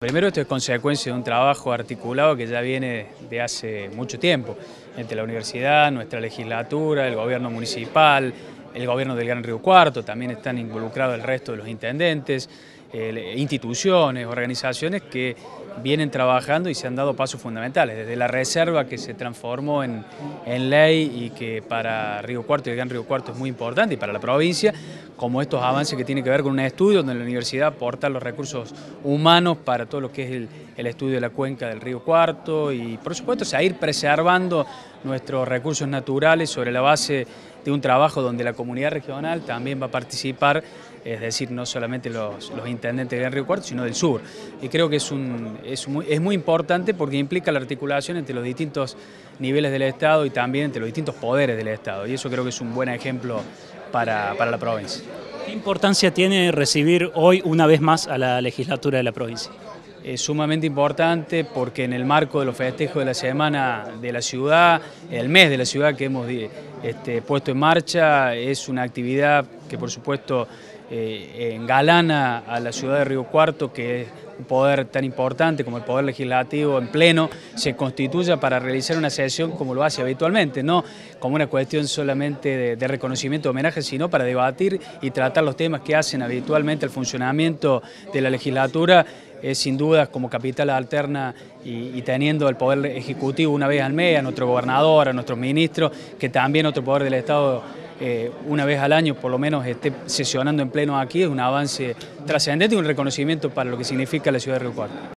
Primero, esto es consecuencia de un trabajo articulado que ya viene de hace mucho tiempo, entre la universidad, nuestra legislatura, el gobierno municipal, el gobierno del Gran Río Cuarto, también están involucrados el resto de los intendentes, instituciones, organizaciones que vienen trabajando y se han dado pasos fundamentales, desde la reserva que se transformó en ley y que para Río Cuarto y el Gran Río Cuarto es muy importante y para la provincia, como estos avances que tienen que ver con un estudio donde la universidad aporta los recursos humanos para todo lo que es el estudio de la cuenca del Río Cuarto y por supuesto seguir preservando nuestros recursos naturales sobre la base de un trabajo donde la comunidad regional también va a participar, es decir, no solamente los intendentes del Gran Río Cuarto, sino del sur. Y creo que es muy importante porque implica la articulación entre los distintos niveles del Estado y también entre los distintos poderes del Estado. Y eso creo que es un buen ejemplo para la provincia. ¿Qué importancia tiene recibir hoy una vez más a la legislatura de la provincia? Es sumamente importante porque en el marco de los festejos de la Semana de la Ciudad, el mes de la ciudad que hemos puesto en marcha, es una actividad que por supuesto engalana a la ciudad de Río Cuarto, que es un poder tan importante como el poder legislativo en pleno, se constituya para realizar una sesión como lo hace habitualmente, no como una cuestión solamente de reconocimiento o homenaje, sino para debatir y tratar los temas que hacen habitualmente al funcionamiento de la legislatura. Es sin dudas como capital alterna y teniendo el poder ejecutivo una vez al mes, a nuestro gobernador, a nuestros ministros, que también otro poder del Estado una vez al año por lo menos esté sesionando en pleno aquí, es un avance trascendente y un reconocimiento para lo que significa la ciudad de Río Cuarto.